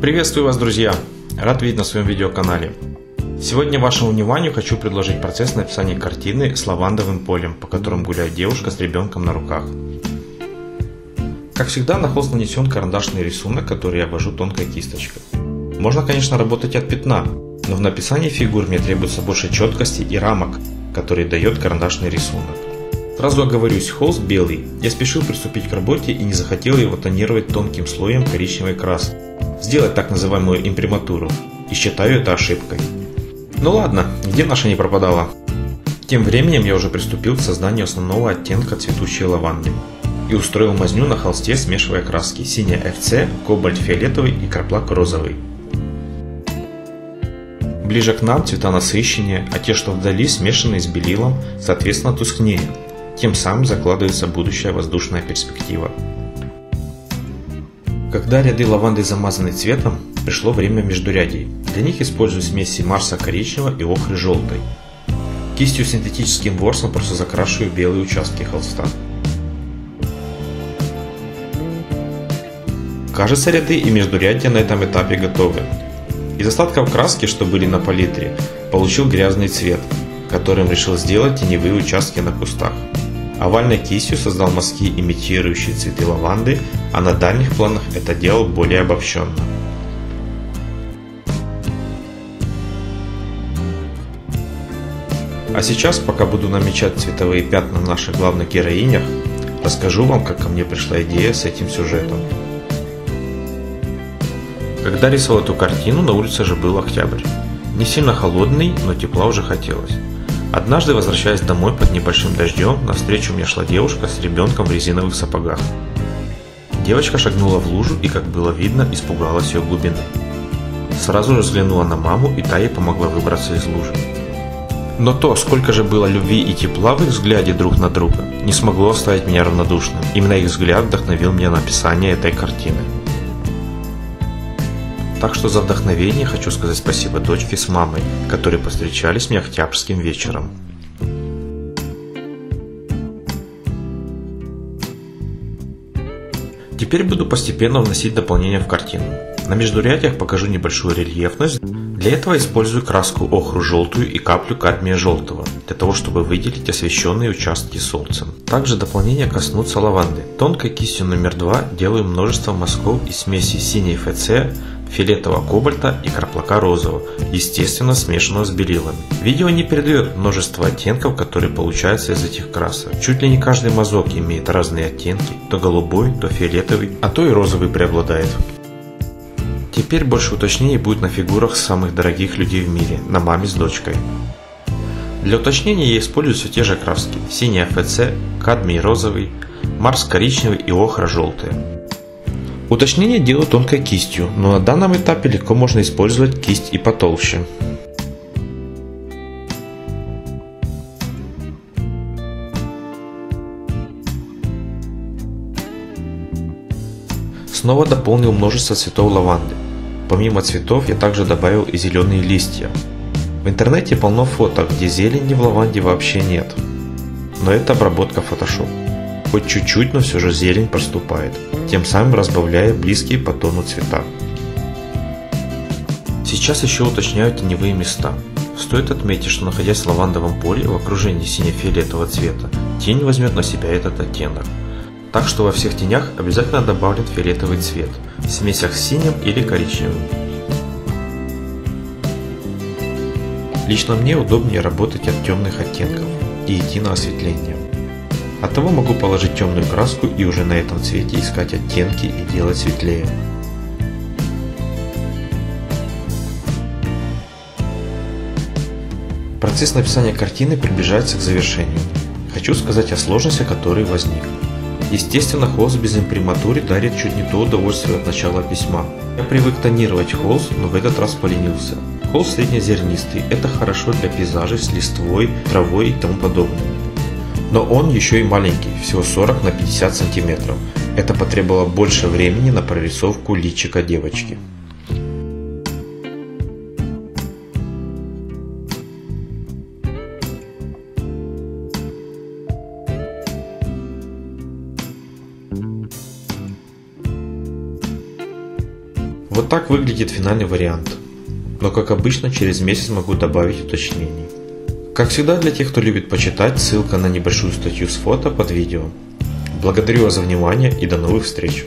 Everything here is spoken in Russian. Приветствую вас, друзья! Рад видеть на своем видеоканале. Сегодня вашему вниманию хочу предложить процесс написания картины с лавандовым полем, по которому гуляет девушка с ребенком на руках. Как всегда, на холст нанесен карандашный рисунок, который я обвожу тонкой кисточкой. Можно, конечно, работать от пятна, но в написании фигур мне требуется больше четкости и рамок, которые дает карандашный рисунок. Сразу оговорюсь, холст белый. Я спешил приступить к работе и не захотел его тонировать тонким слоем коричневой краски, сделать так называемую имприматуру, и считаю это ошибкой. Ну ладно, где наша не пропадала. Тем временем я уже приступил к созданию основного оттенка цветущей лаванды и устроил мазню на холсте, смешивая краски синий ФЦ, кобальт фиолетовый и карплак розовый. Ближе к нам цвета насыщеннее, а те, что вдали, смешанные с белилом, соответственно тускнее, тем самым закладывается будущая воздушная перспектива. Когда ряды лаванды замазаны цветом, пришло время междурядий. Для них использую смеси марса коричневого и охры желтой. Кистью синтетическим ворсом просто закрашиваю белые участки холста. Кажется, ряды и междурядья на этом этапе готовы. Из остатков краски, что были на палитре, получил грязный цвет, которым решил сделать теневые участки на кустах. Овальной кистью создал мазки, имитирующие цветы лаванды, а на дальних планах это делал более обобщенно. А сейчас, пока буду намечать цветовые пятна в наших главных героинях, расскажу вам, как ко мне пришла идея с этим сюжетом. Когда рисовал эту картину, на улице же был октябрь. Не сильно холодный, но тепла уже хотелось. Однажды, возвращаясь домой под небольшим дождем, навстречу мне шла девушка с ребенком в резиновых сапогах. Девочка шагнула в лужу и, как было видно, испугалась ее глубины. Сразу же взглянула на маму, и та ей помогла выбраться из лужи. Но то, сколько же было любви и тепла в их взгляде друг на друга, не смогло оставить меня равнодушным. Именно их взгляд вдохновил меня на написание этой картины. Так что за вдохновение хочу сказать спасибо дочке с мамой, которые повстречались мне октябрьским вечером. Теперь буду постепенно вносить дополнения в картину. На междурядьях покажу небольшую рельефность. Для этого использую краску охру желтую и каплю кадмия желтого, для того чтобы выделить освещенные участки солнцем. Также дополнение коснутся лаванды. Тонкой кистью номер 2 делаю множество мазков из смеси синий ФЦ, фиолетового кобальта и карплака розового, естественно смешанного с белилами. Видео не передает множество оттенков, которые получаются из этих красок. Чуть ли не каждый мазок имеет разные оттенки, то голубой, то фиолетовый, а то и розовый преобладает. Теперь больше уточнений будет на фигурах самых дорогих людей в мире, на маме с дочкой. Для уточнения я использую все те же краски: синий АФЦ, кадмий розовый, марс коричневый и охра желтая. Уточнение делаю тонкой кистью, но на данном этапе легко можно использовать кисть и потолще. Снова дополнил множество цветов лаванды. Помимо цветов я также добавил и зеленые листья. В интернете полно фото, где зелени в лаванде вообще нет. Но это обработка Photoshop. Хоть чуть-чуть, но все же зелень проступает, тем самым разбавляя близкие по тону цвета. Сейчас еще уточняю теневые места. Стоит отметить, что находясь в лавандовом поле в окружении сине-фиолетового цвета, тень возьмет на себя этот оттенок. Так что во всех тенях обязательно добавлен фиолетовый цвет в смесях с синим или коричневым. Лично мне удобнее работать от темных оттенков и идти на осветление. Оттого могу положить темную краску и уже на этом цвете искать оттенки и делать светлее. Процесс написания картины приближается к завершению. Хочу сказать о сложности, которая возникла. Естественно, холст без имприматуры дарит чуть не то удовольствие от начала письма. Я привык тонировать холст, но в этот раз поленился. Холст среднезернистый, это хорошо для пейзажей с листвой, травой и тому подобное. Но он еще и маленький, всего 40 на 50 сантиметров. Это потребовало больше времени на прорисовку личика девочки. В Вот так выглядит финальный вариант, но как обычно через месяц могу добавить уточнений. Как всегда, для тех, кто любит почитать, ссылка на небольшую статью с фото под видео. Благодарю вас за внимание и до новых встреч!